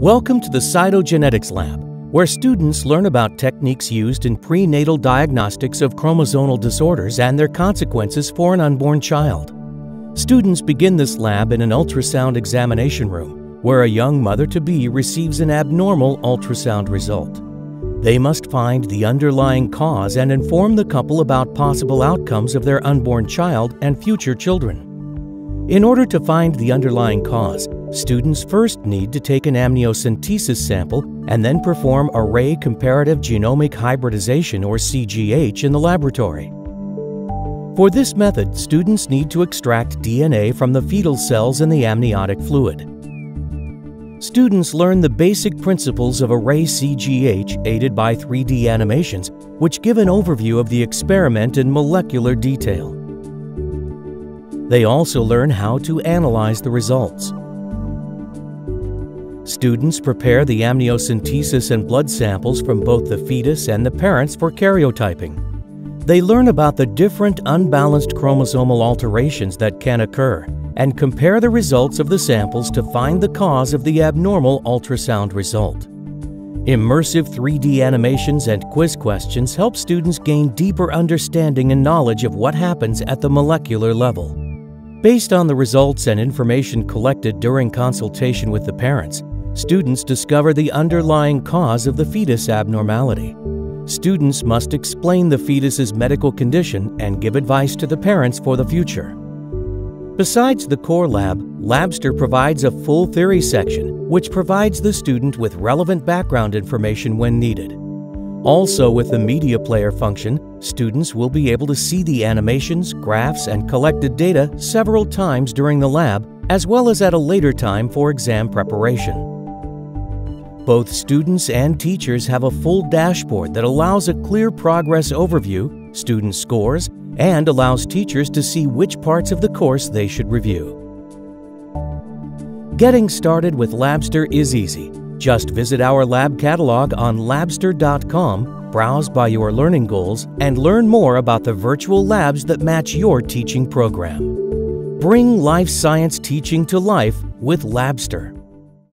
Welcome to the Cytogenetics Lab, where students learn about techniques used in prenatal diagnostics of chromosomal disorders and their consequences for an unborn child. Students begin this lab in an ultrasound examination room, where a young mother-to-be receives an abnormal ultrasound result. They must find the underlying cause and inform the couple about possible outcomes of their unborn child and future children. In order to find the underlying cause, students first need to take an amniocentesis sample and then perform array comparative genomic hybridization, or CGH, in the laboratory. For this method, students need to extract DNA from the fetal cells in the amniotic fluid. Students learn the basic principles of array CGH aided by 3D animations, which give an overview of the experiment in molecular detail. They also learn how to analyze the results. Students prepare the amniocentesis and blood samples from both the fetus and the parents for karyotyping. They learn about the different unbalanced chromosomal alterations that can occur and compare the results of the samples to find the cause of the abnormal ultrasound result. Immersive 3D animations and quiz questions help students gain deeper understanding and knowledge of what happens at the molecular level. Based on the results and information collected during consultation with the parents, students discover the underlying cause of the fetus abnormality. Students must explain the fetus's medical condition and give advice to the parents for the future. Besides the core lab, Labster provides a full theory section, which provides the student with relevant background information when needed. Also, with the media player function, students will be able to see the animations, graphs, and collected data several times during the lab, as well as at a later time for exam preparation. Both students and teachers have a full dashboard that allows a clear progress overview, student scores, and allows teachers to see which parts of the course they should review. Getting started with Labster is easy. Just visit our lab catalog on labster.com, browse by your learning goals, and learn more about the virtual labs that match your teaching program. Bring life science teaching to life with Labster.